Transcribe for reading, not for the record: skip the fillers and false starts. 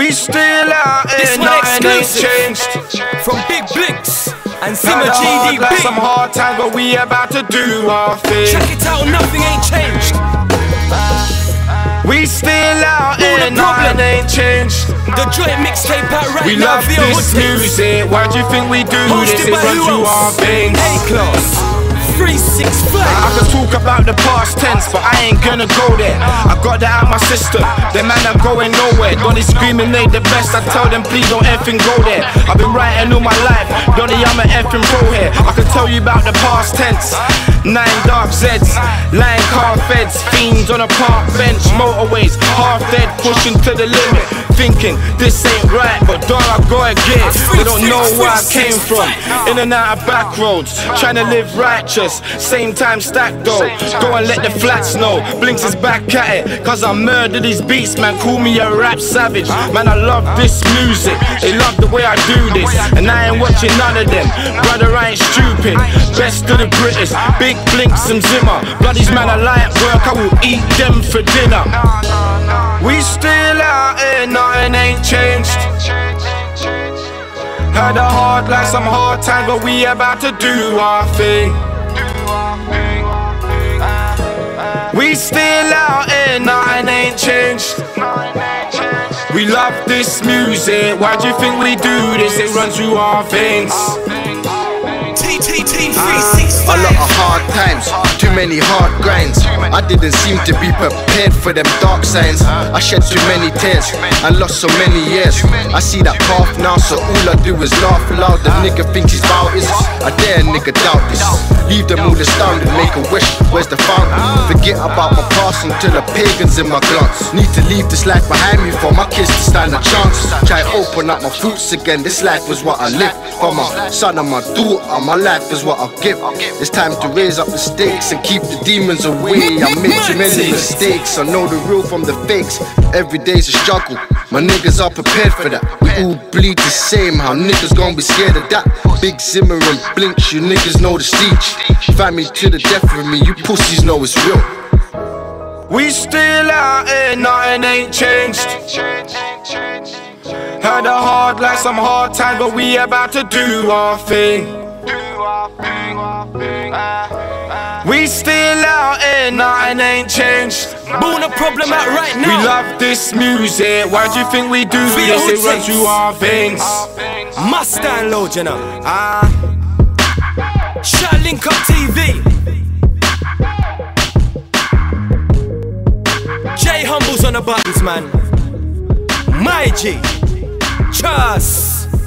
We still out here, nothing has changed. From Big Blinks and Zimmer GDB. Like some hard times, but we about to do our thing. Check it out, nothing ain't changed. We still out here, nothing ain't changed. The joint mixtape out right now. We love this music, why do you think we do this? It runs through our veins. A-Class 365. I can talk about the past tense, but I ain't gonna go there. I got that out my system. The man, I'm going nowhere. Donnie screaming, they the best. I tell them, please don't effing go there. I've been writing all my life. Donnie, I'm an effing pro here. I can tell you about the past tense. 9 dark Zeds, lying car feds, fiends on a park bench, motorways, half dead, pushing to the limit. Thinking this ain't right, but dog, I go again. They don't know where I came from. In and out of back roads, trying to live righteous. Same time stack though, go and let the flats know. Blinks is back at it, cause I murder these beats. Man, call me a rap savage. Man, I love this music. They love the way I do this, and I ain't watching none of them. Brother, I ain't stupid. Best of the British, Big Blinks and Zimmer. Bloodies, man, I like work. I will eat them for dinner. We still out here, nothing ain't changed. Had a hard life, some hard times, but we about to do our thing. We still out here, nothing ain't changed. We love this music, why do you think we do this? It runs through our veins. A lot of hard times, too many hard grinds. I didn't seem to be prepared for them dark signs. I shed too many tears, I lost so many years. I see that path now, so all I do is laugh loud. The nigga thinks he's about this, I dare a nigga doubt this. Leave them all astounded, make a wish, where's the fountain? Forget about my past until the pagans in my glance. Need to leave this life behind me for my kids to stand a chance. Try open up my fruits again, this life was what I lived. For my son and my daughter, my life is what I give. It's time to raise up the stakes and keep the demons away. I made too many mistakes, I know the real from the fakes. Every day's a struggle, my niggas are prepared for that. We all bleed the same, how niggas gon' be scared of that? Big Zimmer and Blinks, you niggas know the siege. Fight me to the death with me, you pussies know it's real. We still out here, nothing ain't changed. Had a hard life, some hard times, but we about to do our thing. We still out here, nothing ain't changed. Born a problem out right now. We love this music, why do you think we do this? It runs through our veins. Mustang load, you know. Shut Link Up TV. Jay Humbles on the buttons, man. My G. Trust.